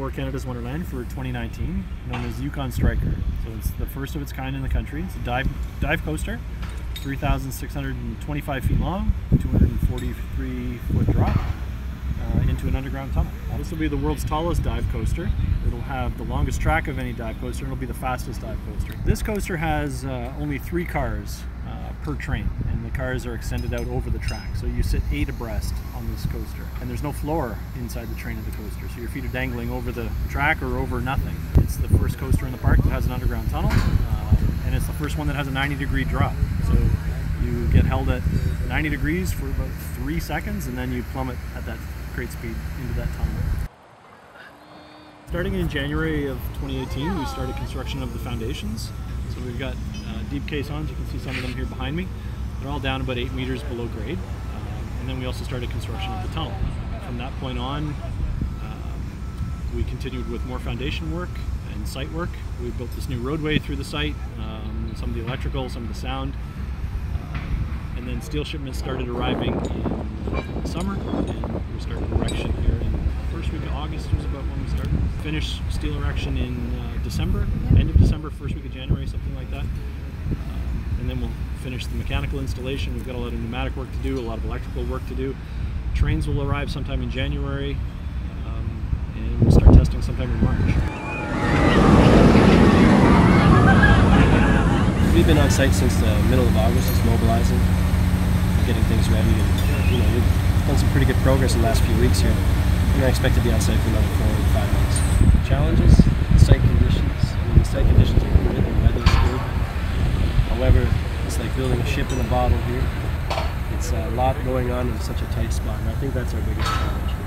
for Canada's Wonderland for 2019, known as Yukon Striker. So it's the first of its kind in the country. It's a dive coaster, 3,625 feet long, 243 foot drop into an underground tunnel. This will be the world's tallest dive coaster. It'll have the longest track of any dive coaster, and it'll be the fastest dive coaster. This coaster has only 3 cars per train, and the cars are extended out over the track. So you sit 8 abreast on this coaster, and there's no floor inside the train of the coaster, so your feet are dangling over the track or over nothing. It's the first coaster in the park that has an underground tunnel, and it's the first one that has a 90-degree drop. So you get held at 90 degrees for about 3 seconds, and then you plummet at that great speed into that tunnel. Starting in January of 2018, we started construction of the foundations. So we've got deep caissons. You can see some of them here behind me. They're all down about 8 meters below grade. And then we also started construction of the tunnel. From that point on, we continued with more foundation work and site work. We built this new roadway through the site, some of the electrical, some of the sound. And then steel shipments started arriving in the summer, and we started erection here in the first week of August was about when we started. Finished steel erection in December, end of December, first week of January, something like that. And then we'll finish the mechanical installation. We've got a lot of pneumatic work to do, a lot of electrical work to do. Trains will arrive sometime in January, and we'll start testing sometime in March. We've been on site since the middle of August, just mobilizing, getting things ready, and we've done some pretty good progress in the last few weeks here. And I expect to be on site for another 4 to 5 months. Challenges? Site conditions. The site conditions are good, the weather is good. However, it's like building a ship in a bottle here. It's a lot going on in such a tight spot, and I think that's our biggest challenge.